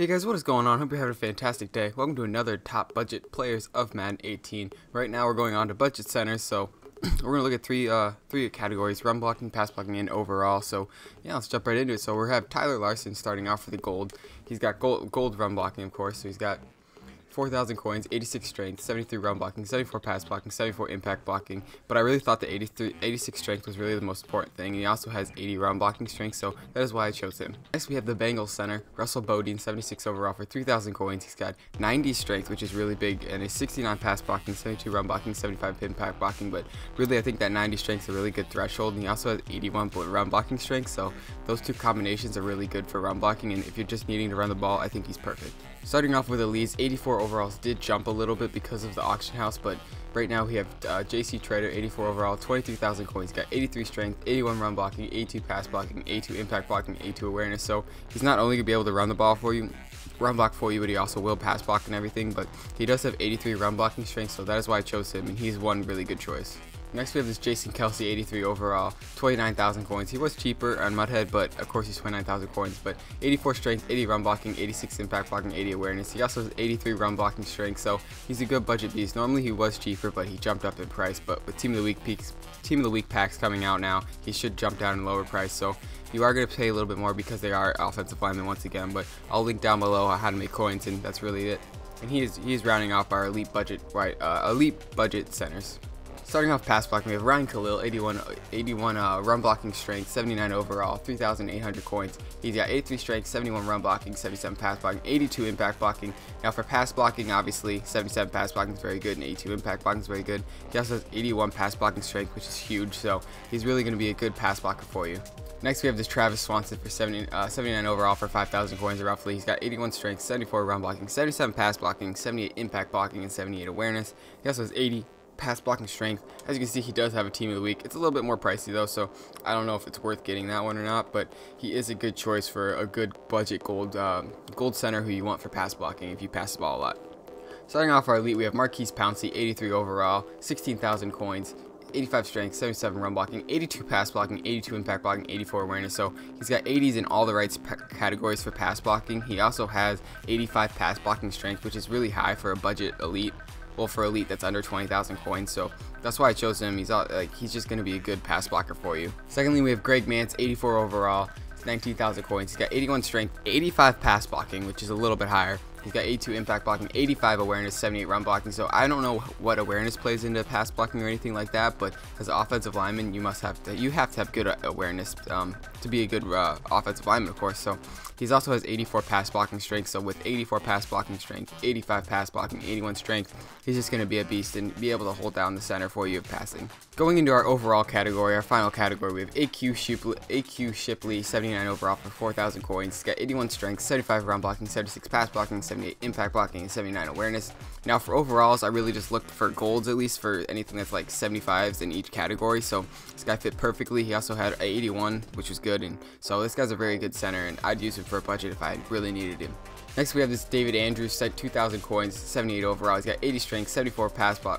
Hey guys, what is going on? Hope you're having a fantastic day. Welcome to another top budget players of Madden 18. Right now we're going on to budget centers, so we're gonna look at three categories: run blocking, pass blocking, and overall. So yeah, let's jump right into it. So we have Tyler Larson starting off with the gold. He's got gold run blocking, of course. So he's got 4,000 coins, 86 strength, 73 run blocking, 74 pass blocking, 74 impact blocking, but I really thought the 86 strength was really the most important thing, and he also has 80 run blocking strength, so that is why I chose him. Next we have the Bengals center, Russell Bodine, 76 overall for 3,000 coins. He's got 90 strength, which is really big, and a 69 pass blocking, 72 run blocking, 75 impact blocking, but really I think that 90 strength is a really good threshold, and he also has 81 run blocking strength, so those two combinations are really good for run blocking, and if you're just needing to run the ball, I think he's perfect. Starting off with Elise, 84 overalls did jump a little bit because of the auction house, but right now we have jc trader, 84 overall, 23,000 coins, got 83 strength, 81 run blocking, 82 pass blocking, 82 impact blocking, 82 awareness, so he's not only gonna be able to run the ball for you, run block for you, but he also will pass block and everything, but he does have 83 run blocking strength, so that is why I chose him, and he's one really good choice. Next we have this Jason Kelsey, 83 overall, 29,000 coins. He was cheaper on Mudhead, but of course he's 29,000 coins, but 84 strength, 80 run blocking, 86 impact blocking, 80 awareness. He also has 83 run blocking strength, so he's a good budget beast. Normally he was cheaper, but he jumped up in price, but with Team of the Week packs coming out now, he should jump down in lower price, so you are going to pay a little bit more because they are offensive linemen once again, but I'll link down below how to make coins, and that's really it. And he is rounding off our elite budget centers. Starting off pass blocking, we have Ryan Khalil, 81 run blocking strength, 79 overall, 3,800 coins. He's got 83 strength, 71 run blocking, 77 pass blocking, 82 impact blocking. Now for pass blocking, obviously 77 pass blocking is very good, and 82 impact blocking is very good. He also has 81 pass blocking strength, which is huge, so he's really going to be a good pass blocker for you. Next we have this Travis Swanson for 79 overall for 5,000 coins roughly. He's got 81 strength, 74 run blocking, 77 pass blocking, 78 impact blocking, and 78 awareness. He also has 80 pass blocking strength. As you can see, he does have a Team of the Week. It's a little bit more pricey though, so I don't know if it's worth getting that one or not, but he is a good choice for a good budget gold center who you want for pass blocking if you pass the ball a lot. Starting off our elite, we have Marquise Pouncey, 83 overall, 16,000 coins, 85 strength, 77 run blocking, 82 pass blocking, 82 impact blocking, 84 awareness, so he's got 80s in all the right categories for pass blocking. He also has 85 pass blocking strength, which is really high for a budget elite. Well, for elite that's under 20,000 coins, so that's why I chose him. He's all, like, he's just going to be a good pass blocker for you. Secondly, we have Greg Mance, 84 overall, 19,000 coins. He's got 81 strength, 85 pass blocking, which is a little bit higher. He's got 82 impact blocking, 85 awareness, 78 run blocking, so I don't know what awareness plays into pass blocking or anything like that, but as an offensive lineman, you have to have good awareness to be a good offensive lineman, of course. So he also has 84 pass blocking strength, so with 84 pass blocking strength, 85 pass blocking, 81 strength, he's just going to be a beast and be able to hold down the center for you at passing. Going into our overall category, our final category, we have AQ Shipley, 79 overall for 4,000 coins. He's got 81 strength, 75 run blocking, 76 pass blocking, 78 impact blocking, and 79 awareness. Now for overalls, I really just looked for golds, at least for anything that's like 75s in each category, so this guy fit perfectly. He also had an 81, which was good, and so this guy's a very good center, and I'd use him for a budget if I really needed him. Next we have this David Andrews, set 2,000 coins, 78 overall. He's got 80 strength, 74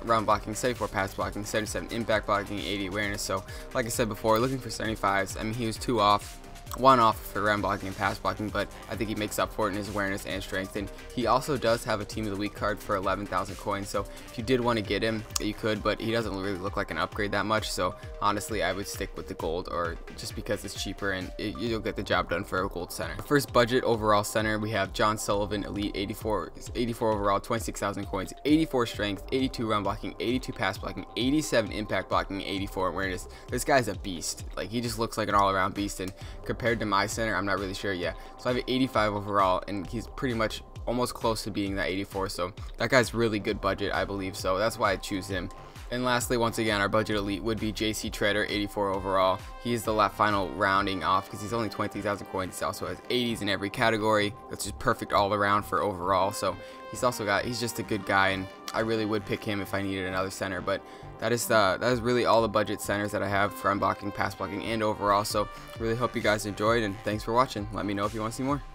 round blocking, 74 pass blocking, 77 impact blocking, 80 awareness, so like I said before, looking for 75s. I mean, he was one off for run blocking and pass blocking, but I think he makes up for it in his awareness and strength, and he also does have a Team of the Week card for 11,000 coins, so if you did want to get him, you could, but he doesn't really look like an upgrade that much, so honestly I would stick with the gold, or just because it's cheaper and you'll get the job done for a gold center. Our first budget overall center, we have John Sullivan, elite, 84 overall, 26,000 coins, 84 strength, 82 run blocking, 82 pass blocking, 87 impact blocking, 84 awareness. This guy's a beast. Like, he just looks like an all-around beast, and compared to my center, I'm not really sure yet. So I have an 85 overall, and he's pretty much almost close to being that 84, so that guy's really good budget, I believe, so that's why I choose him. And lastly, once again, our budget elite would be jc trader, 84 overall. He is the final rounding off because he's only 23,000 coins. He also has 80s in every category. That's just perfect all around for overall, so he's just a good guy, and I really would pick him if I needed another center, but that is really all the budget centers that I have for unblocking, pass blocking, and overall. So really hope you guys enjoyed, and thanks for watching. Let me know if you want to see more.